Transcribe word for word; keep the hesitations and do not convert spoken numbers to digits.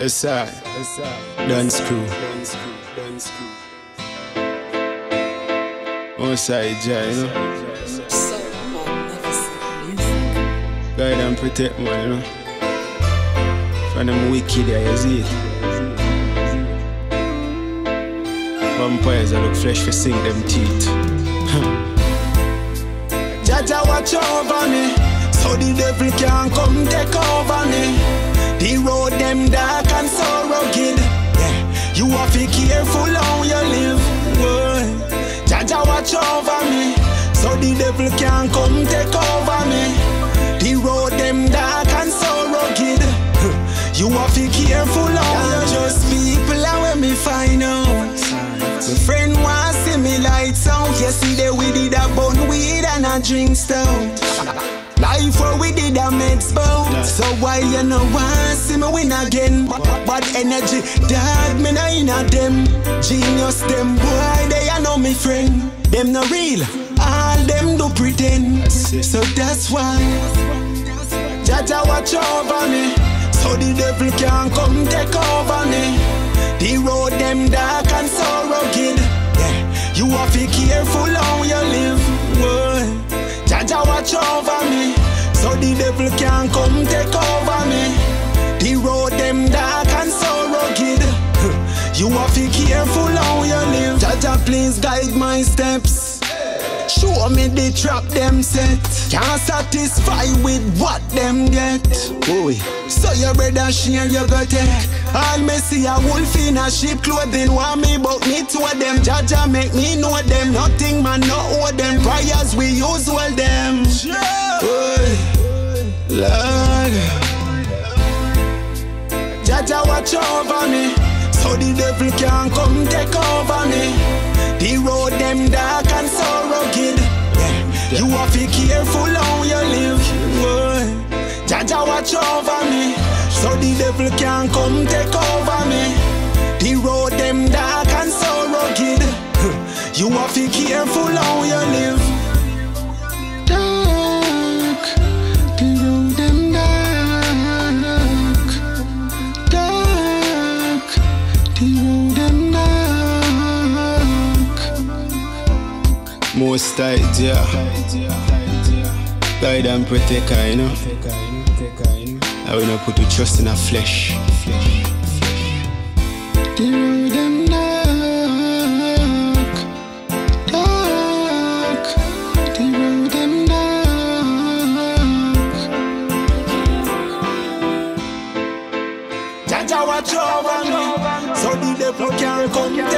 It's I, Don Scrue. One side, Jai, you know? Guide and protect me, you know? From them wicked, you see it? Vampires, I look fresh for sink them teeth. Jaja, watch over me, so the devil can't come take over me. The road them dark and so rugged. Yeah. You have to be careful how you live. Yeah. Jaja, watch over me, so the devil can't come take over me. The road them dark and so rugged. You have to be careful how you just people and when me find out. My friend wants see me lights out. Yesterday we did a bun weed and a drink stout. Life where we did a meds bout. So why you no want see me win again? Bad energy, dad, me na in a dem. Genius them boy, they are no me friend. Them no real, all them do pretend. So that's why Jaja watch over me, so the devil can't come take over me. The road them dark and so rugged. Yeah. You have to be careful how you live. Yeah. Jaja watch over me, so the devil can't come take over me. The road them dark and so rugged. You have to be careful how you live. Jaja please guide my steps. Show me the trap them set. Can't satisfy with what them get. Boy. So your brother share you go take. All me see a wolf in a sheep clothing. Want me but me to them. Jaja make me know them. Nothing man not owe them. Prayers we use well them. Boy. Lord. Jaja watch over me, so the devil can't come take over me. The road them dark and so rugged. Yeah. You have to be careful how you live. Yeah. Jaja watch over me, so the devil can't come take over me. The road them dark and so rugged. You have to be careful how you live. Dark, the road them dark. Dark, the road them dark. Most tight, yeah. Guide and protect, I know. I will not put the trust in our flesh. The road them dark, dark. The road them dark. Jaja watch over me, so the devil can't come.